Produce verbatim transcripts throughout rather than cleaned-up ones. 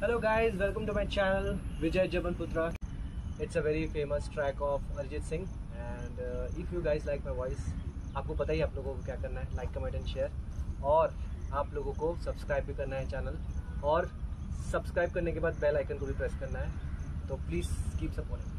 Hello guys, welcome to my channel Vijay Jobanputra. It's a very famous track of Arijit Singh and uh, if you guys like my voice, आपको पता ही आप लोगों को क्या करना है, like, comment and share और आप लोगों को सब्सक्राइब भी करना है चैनल और सब्सक्राइब करने के बाद बेल आइकन को भी प्रेस करना है, तो प्लीज़ कीप सपोर्टिंग।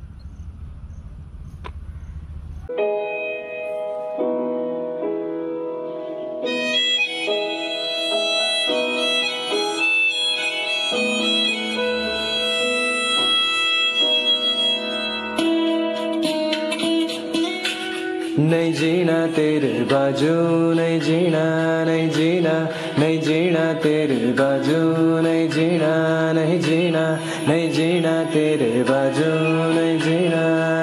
नहीं जीना तेरे बाजू नहीं जीना नहीं जीना नहीं जीना तेरे बाजू नहीं जीना नहीं जीना नहीं जीना तेरे बाजू नहीं जीना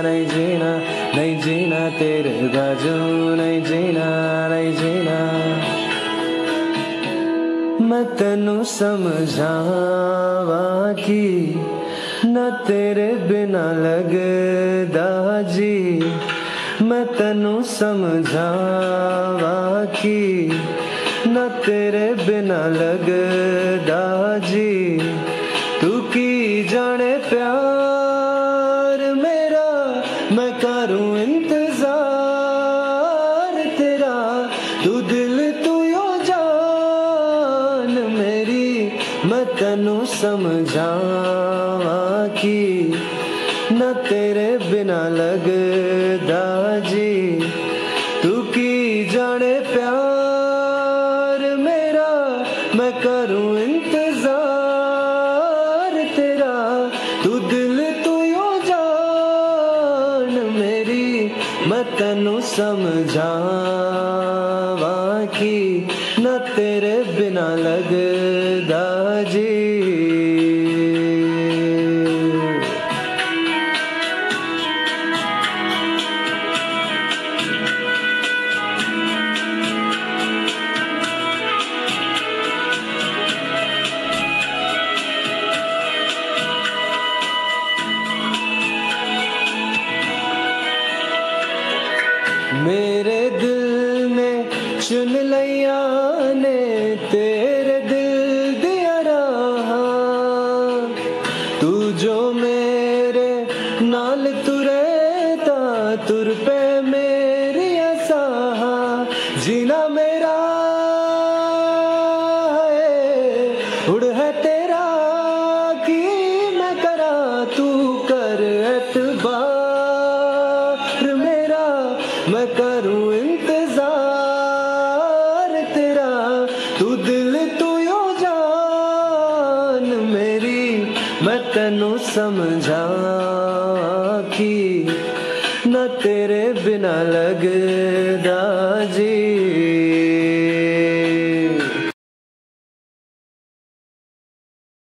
नहीं जीना नहीं जीना तेरे बाजू नहीं जीना नहीं जीना। मैं तेनू समझावा की ना तेरे बिना लगदा जी, मैं तेनू समझावा की ना तेरे बिना लगदा जी, तू की जाने प्यार मेरा मैं करूं इंतजार तेरा, तू दिल तू यो जान मेरी, मैं तेनू समझावा की ना तेरे बिना लगदा जी, तू की जाने प्यार मेरा मैं करूं इंतजार तेरा, तू दिल तू यो जान मेरी, मैं तेनू समझावा की ना तेरे बिना लगदा जी। मेरे दिल ने चुन लिया ने तेरे दिल दिया रहा, तू जो मेरे नाल तुरता तुर पे मेरी असाहा, जीना मेरा है उड़ है तेरा की मैं करा, तू कर एतबार मैं करूं इंतजार तेरा, तू दिल तू यो जान मेरी, मैं तेनू समझा कि ना तेरे बिना लगदा जी।